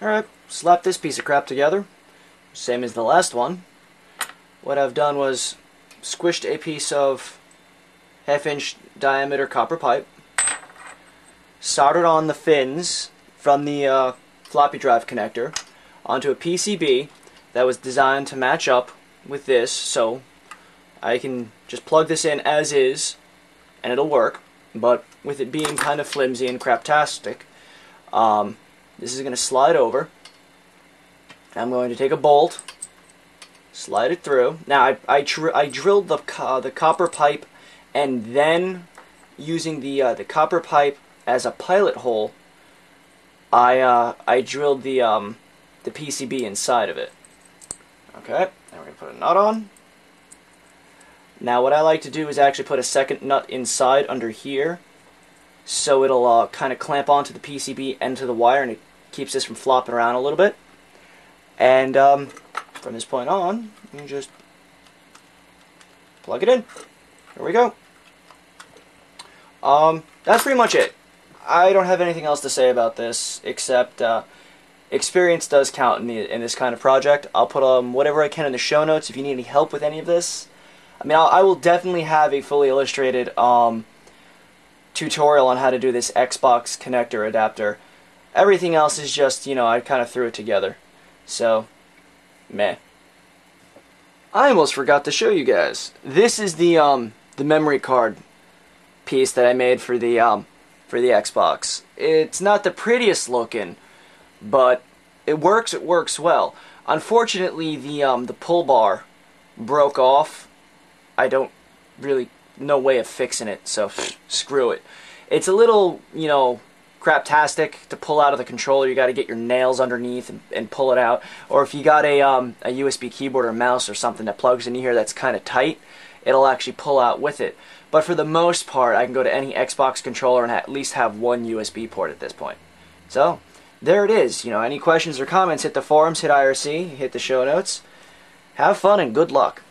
Alright, slap this piece of crap together, same as the last one. What I've done was squished a piece of 1/2-inch diameter copper pipe, soldered on the fins from the floppy drive connector onto a PCB that was designed to match up with this, so I can just plug this in as is and it'll work, but with it being kind of flimsy and craptastic, this is going to slide over. I'm going to take a bolt, slide it through. Now I drilled the copper pipe, and then using the copper pipe as a pilot hole, I drilled the PCB inside of it. Okay, now we're going to put a nut on. Now what I like to do is actually put a second nut inside under here, so it'll kind of clamp onto the PCB and to the wire, and it keeps this from flopping around a little bit. And from this point on, you can just plug it in. There we go. That's pretty much it. I don't have anything else to say about this, except experience does count in this kind of project. I'll put whatever I can in the show notes if you need any help with any of this. I mean, I will definitely have a fully illustrated tutorial on how to do this Xbox connector adapter. Everything else is just, you know, I kind of threw it together. So, meh. I almost forgot to show you guys. This is the memory card piece that I made for the Xbox. It's not the prettiest looking, but it works. It works well. Unfortunately, the pull bar broke off. I don't really no way of fixing it, so screw it. It's a little, you know, craptastic to pull out of the controller. You got to get your nails underneath and pull it out. Or if you got a USB keyboard or mouse or something that plugs in here that's kind of tight, it'll actually pull out with it. But for the most part, I can go to any Xbox controller and at least have one USB port at this point. So there it is. You know, any questions or comments, hit the forums, hit IRC, hit the show notes. Have fun and good luck.